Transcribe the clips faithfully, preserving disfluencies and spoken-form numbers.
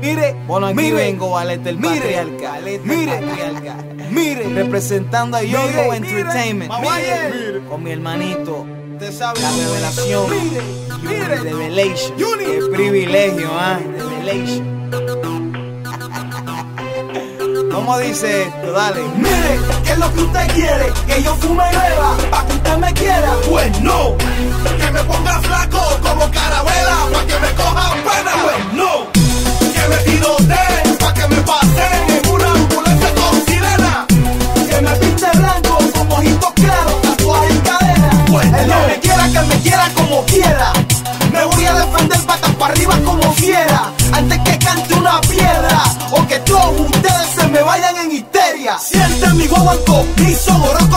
Mire, bueno, aquí mire, vengo a leer del patriarca, mire, mire, patriarca, mire, representando a Yoyo Entertainment, mire, mire, con mi hermanito, la revelación, mire, mire, revelation, qué privilegio, ah, revelation. ¿Cómo dice esto? Dale. Mire, que es lo que usted quiere, que yo fume y beba, pa' que usted me quiera, pues no, que me ponga flaco como carabela, pa' que me coja pena, pues no. Siente mi guagua en compromiso,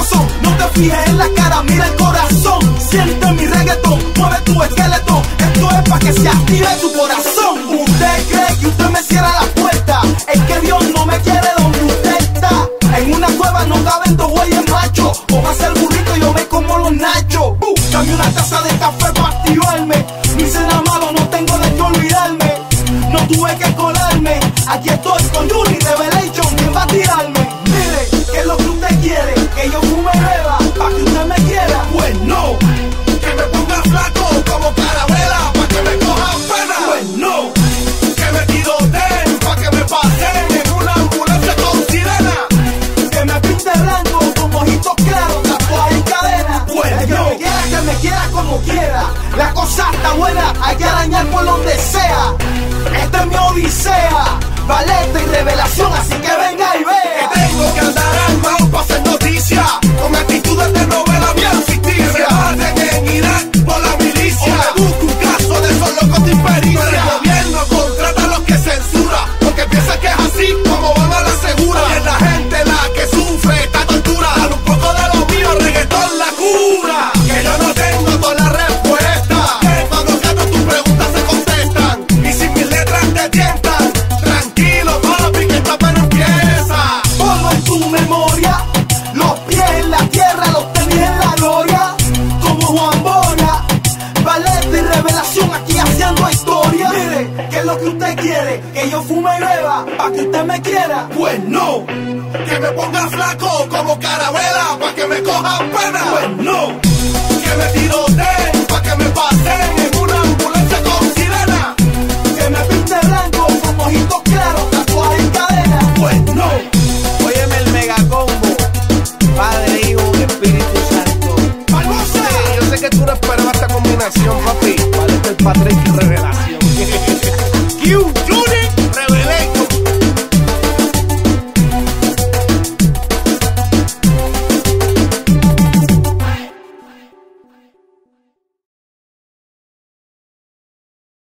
son. No te fijes en la cara, mira el corazón. Siente mi reggaetón, mueve tu esqueleto. Esto es pa' que se active tu corazón. Usted cree que usted me cierra la puerta, es que Dios no me quiere donde usted está. En una cueva no caben dos güeyes machos. Póngase el burrito, yo me como los nachos. Buscame una taza de café para activarme. Mi cena malo, no tengo de qué olvidarme. No tuve que colarme, aquí estoy con Yuri Revelation, ¿quién va a tirarme? La cosa está buena, hay que arañar por donde sea. Esta es mi odisea, baleta y revelación, así que venga y vea. Que tengo que andar armado para hacer noticia, con actitudes de novela bien ficticia. Que en Irak por la milicia, o me busco un caso de esos locos de impericia. Pero el gobierno contrata a los que censura, porque piensa que es así como van a la segura. Y es la gente la que sufre esta tortura, dale un poco de lo mío, reggaetón la cura. Que yo no tengo toda la respuesta. Que usted quiere, que yo fume y beba, pa' que usted me quiera, pues no, que me ponga flaco como carabela, pa' que me coja pena, pues no, que me tiroteen, pa' que me pasen en una ambulancia con sirena, que me pinte blanco con ojitos claros, tatuajes y cadena, pues no. Óyeme el megacombo, Padre, Hijo y Espíritu Santo. Yo sé que tú no esperabas esta combinación, papi, vale, el Patrick.